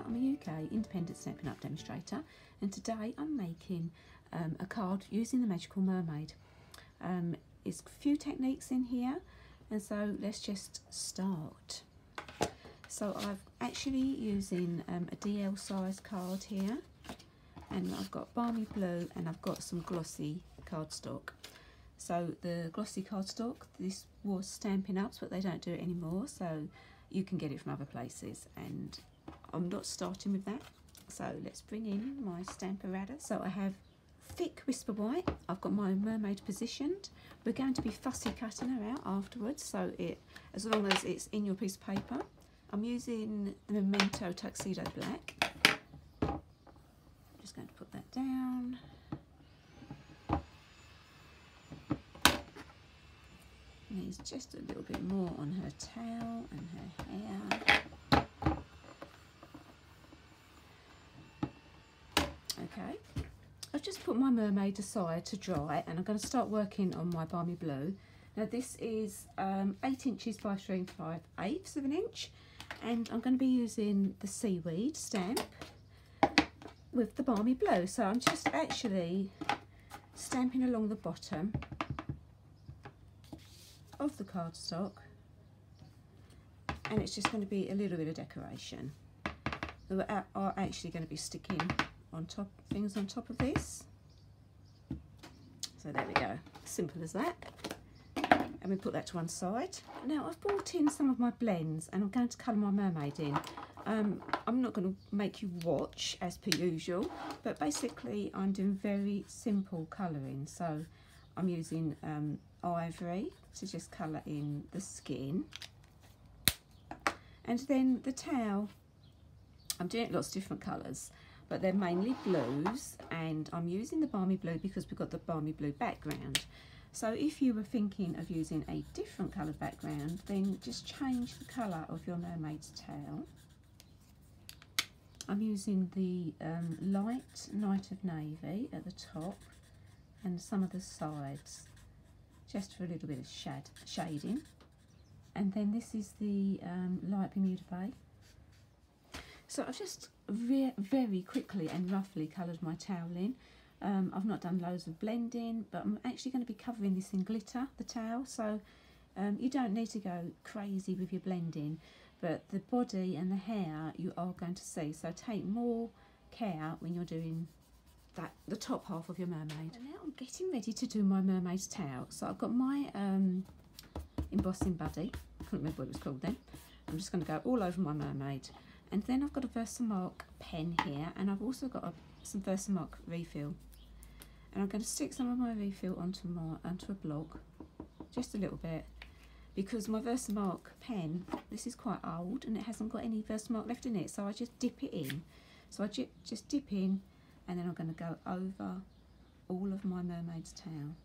Stamper. I'm a UK independent Stampin' Up demonstrator, and today I'm making a card using the Magical Mermaid. It's a few techniques in here, and so let's just start. So I'm actually using a DL size card here, and I've got Balmy Blue and I've got some Glossy cardstock. So the Glossy cardstock, this was Stampin' Up, but they don't do it anymore, so you can get it from other places, and I'm not starting with that. So let's bring in my Stamparada. So I have thick Whisper White, I've got my mermaid positioned. We're going to be fussy cutting her out afterwards, so as long as it's in your piece of paper. I'm using the Memento Tuxedo Black. I'm just going to put that down. Needs just a little bit more on her tail and her hair. Okay, I've just put my mermaid aside to dry, and I'm going to start working on my Balmy Blue. Now this is 8 inches by 3 5/8 of an inch, and I'm going to be using the seaweed stamp with the Balmy Blue. So I'm just actually stamping along the bottom of the cardstock, and it's just going to be a little bit of decoration. We are actually going to be sticking on top things on top of this, so there we go, simple as that. And we put that to one side. Now I've brought in some of my blends, and I'm going to colour my mermaid in. I'm not going to make you watch as per usual, but basically I'm doing very simple colouring. So I'm using ivory to just colour in the skin, and then the tail. I'm doing lots of different colours, but they're mainly blues, and I'm using the Balmy Blue because we've got the Balmy Blue background. So if you were thinking of using a different colour background, then just change the colour of your mermaid's tail. I'm using the light Night of Navy at the top and some of the sides, just for a little bit of shading. And then this is the light Bermuda Bay. So I've just very quickly and roughly coloured my towel in. I've not done loads of blending, but I'm actually going to be covering this in glitter, the towel, so you don't need to go crazy with your blending, but the body and the hair you are going to see, so take more care when you're doing that, the top half of your mermaid. And now I'm getting ready to do my mermaid's tail. So I've got my embossing buddy, I can't remember what it was called then. I'm just going to go all over my mermaid. And then I've got a Versamark pen here, and I've also got some Versamark refill. And I'm going to stick some of my refill onto a block, just a little bit, because my Versamark pen, this is quite old and it hasn't got any Versamark left in it, so I just dip it in. So I just dip in, and then I'm going to go over all of my mermaid's tail.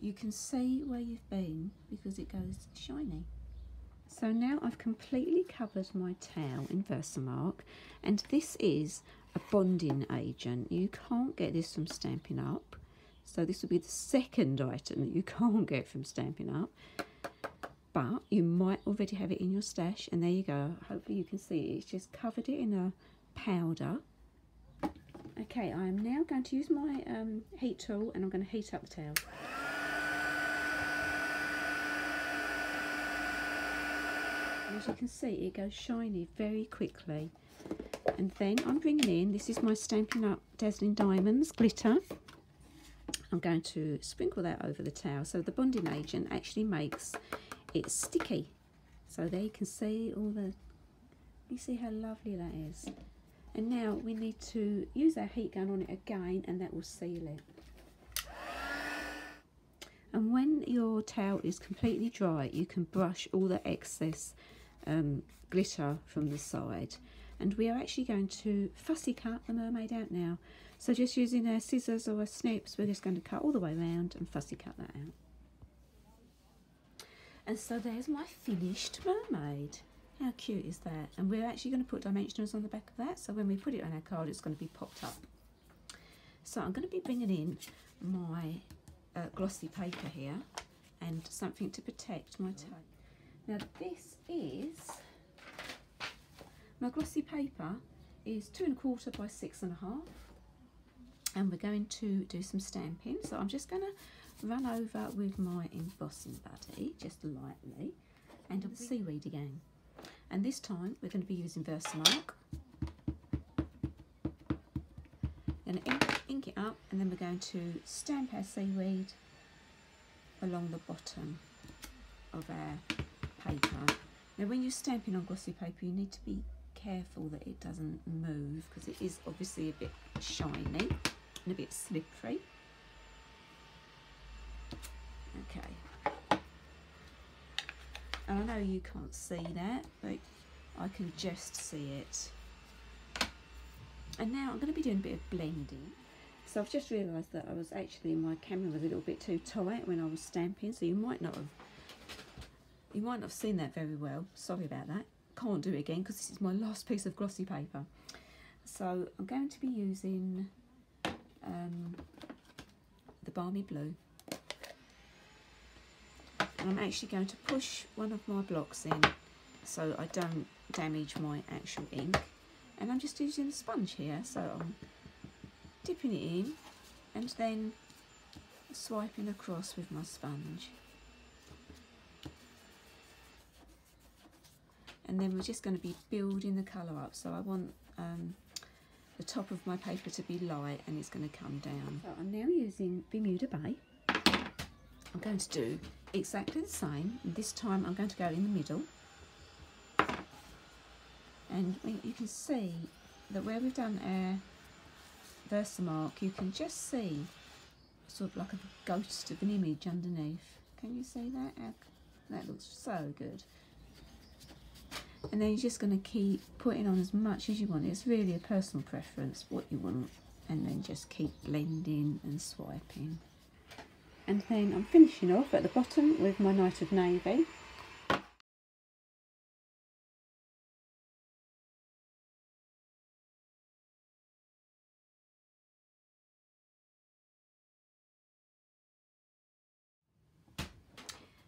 You can see where you've been because it goes shiny. So now I've completely covered my tail in Versamark, and this is a bonding agent. You can't get this from Stampin' Up, so this will be the second item that you can't get from Stampin' Up, but you might already have it in your stash. And there you go, hopefully you can see it. It's just covered it in a powder. Okay, I'm now going to use my heat tool, and I'm going to heat up the tail. As you can see, it goes shiny very quickly. And then I'm bringing in, this is my Stampin' Up Dazzling Diamonds Glitter. I'm going to sprinkle that over the towel. So the bonding agent actually makes it sticky. So there you can see all the, you see how lovely that is. And now we need to use our heat gun on it again, and that will seal it. And when your towel is completely dry, you can brush all the excess glitter from the side. And we are actually going to fussy cut the mermaid out now. So just using our scissors or our snips, we're just going to cut all the way around and fussy cut that out. And so there's my finished mermaid. How cute is that? And we're actually going to put dimensionals on the back of that, so when we put it on our card, it's going to be popped up. So I'm going to be bringing in my glossy paper here, and something to protect my toe. Now this is, my glossy paper is 2 1/4 by 6 1/2, and we're going to do some stamping. So I'm just going to run over with my embossing buddy, just lightly, and on the seaweed again. And this time we're going to be using Versamark. Going to ink it up, and then we're going to stamp our seaweed along the bottom of our paper. Now when you're stamping on glossy paper, you need to be careful that it doesn't move, because it is obviously a bit shiny and a bit slippery. Okay, and I know you can't see that, but I can just see it. And now I'm going to be doing a bit of blending. So I've just realised that I was actually, my camera was a little bit too tight when I was stamping, so you might not have seen that very well. Sorry about that. Can't do it again because this is my last piece of glossy paper. So I'm going to be using the Balmy Blue, and I'm actually going to push one of my blocks in so I don't damage my actual ink. And I'm just using the sponge here, so I'm dipping it in and then swiping across with my sponge. And then we're just going to be building the colour up. So I want the top of my paper to be light, and it's going to come down. So I'm now using Bermuda Bay. I'm going to do exactly the same. This time I'm going to go in the middle. And you can see that where we've done our Versamark, you can just see sort of like a ghost of an image underneath. Can you see that? That looks so good. And then you're just going to keep putting on as much as you want. It's really a personal preference what you want, and then just keep blending and swiping. And then I'm finishing off at the bottom with my Night of Navy.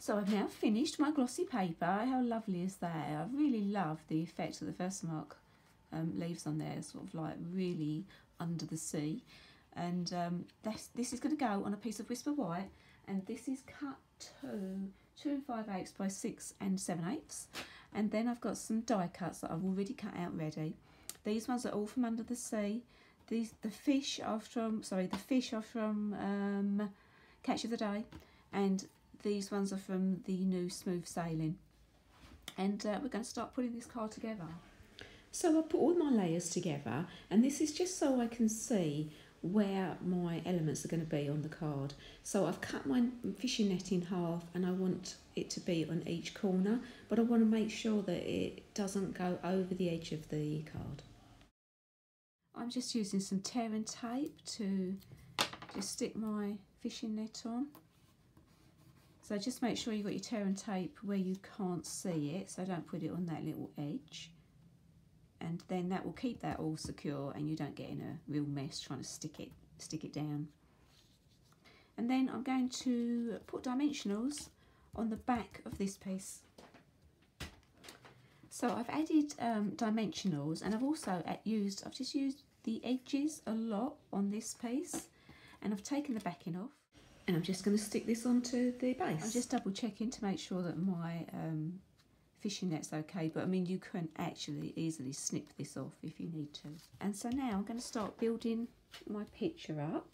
So I've now finished my glossy paper. How lovely is that? I really love the effect that the Versamark leaves on there, sort of like really under the sea. And this is going to go on a piece of Whisper White, and this is cut to 2 5/8 by 6 7/8. And then I've got some die cuts that I've already cut out ready. These ones are all from Under the Sea. The fish are from Catch of the Day, and these ones are from the new Smooth Sailing. And we're going to start putting this card together. So I put all my layers together, and this is just so I can see where my elements are going to be on the card. So I've cut my fishing net in half, and I want it to be on each corner, but I want to make sure that it doesn't go over the edge of the card. I'm just using some tear and tape to just stick my fishing net on. So just make sure you've got your tear and tape where you can't see it, so don't put it on that little edge. And then that will keep that all secure, and you don't get in a real mess trying to stick it down. And then I'm going to put dimensionals on the back of this piece. So I've added dimensionals, and I've also just used the edges a lot on this piece, and I've taken the backing off. And I'm just going to stick this onto the base. I'm just double checking to make sure that my fishing net's okay, but I mean you can actually easily snip this off if you need to. And so now I'm going to start building my picture up.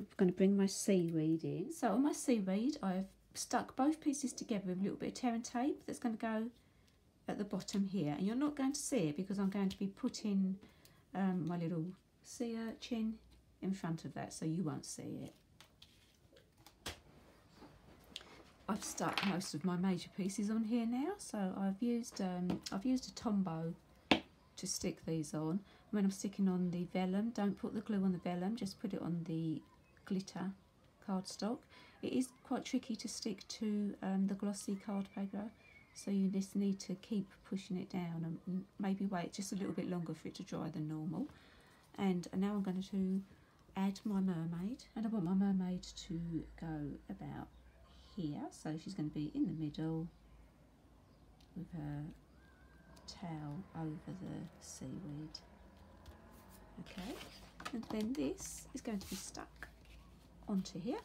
I'm going to bring my seaweed in. So on my seaweed I've stuck both pieces together with a little bit of tear and tape that's going to go at the bottom here. And you're not going to see it because I'm going to be putting my little sea urchin in front of that, so you won't see it. I've stuck most of my major pieces on here now, so I've used a Tombow to stick these on. When I'm sticking on the vellum, don't put the glue on the vellum, just put it on the glitter cardstock. It is quite tricky to stick to the glossy card paper, so you just need to keep pushing it down and maybe wait just a little bit longer for it to dry than normal. And now I'm going to add my mermaid, and I want my mermaid to go about here, so she's going to be in the middle with her tail over the seaweed. Okay, and then this is going to be stuck onto here.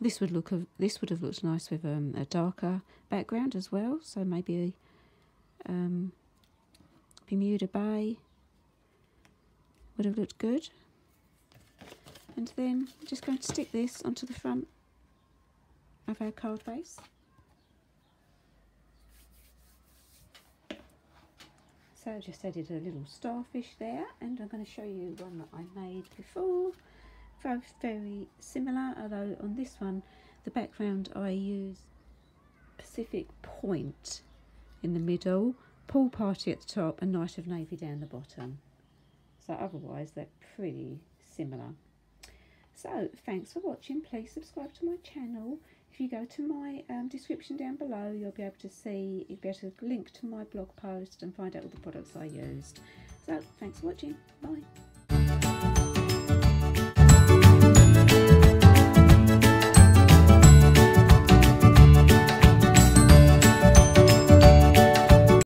This would look, this would have looked nice with a darker background as well, so maybe Bermuda Bay would have looked good. And then I'm just going to stick this onto the front of our card base. So I just added a little starfish there, and I'm going to show you one that I made before. Both very similar, although on this one the background I used Pacific Point in the middle, Pool Party at the top, and Night of Navy down the bottom. So otherwise they're pretty similar. So thanks for watching. Please subscribe to my channel. If you go to my description down below, you'll be able to link to my blog post and find out all the products I used. So thanks for watching. Bye.